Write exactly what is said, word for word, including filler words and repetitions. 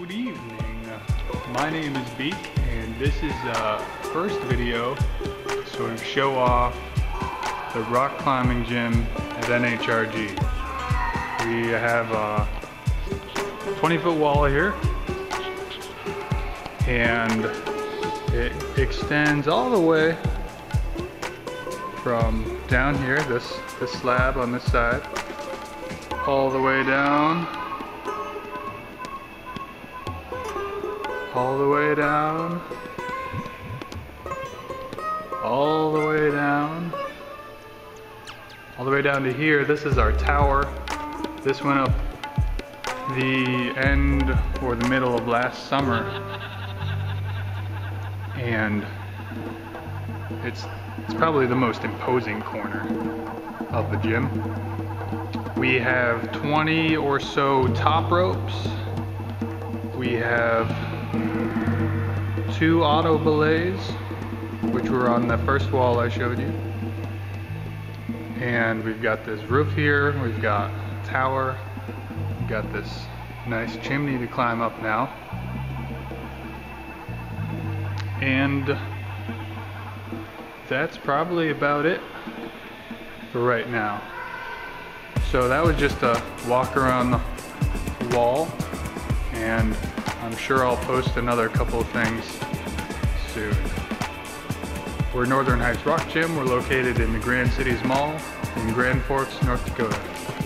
Good evening, my name is Beak, and this is a first video to sort of show off the rock climbing gym at N H R G. We have a twenty foot wall here, and it extends all the way from down here, this, this slab on this side, all the way down, all the way down, all the way down, all the way down to here. This is our tower. This went up the end or the middle of last summer, and it's it's probably the most imposing corner of the gym. We have twenty or so top ropes. We have two auto belays, which were on the first wall I showed you. And we've got this roof here, we've got a tower, we've got this nice chimney to climb up now. And that's probably about it for right now. So that was just a walk around the wall, and I'm sure I'll post another couple of things soon. We're Northern Heights Rock Gym. We're located in the Grand Cities Mall in Grand Forks, North Dakota.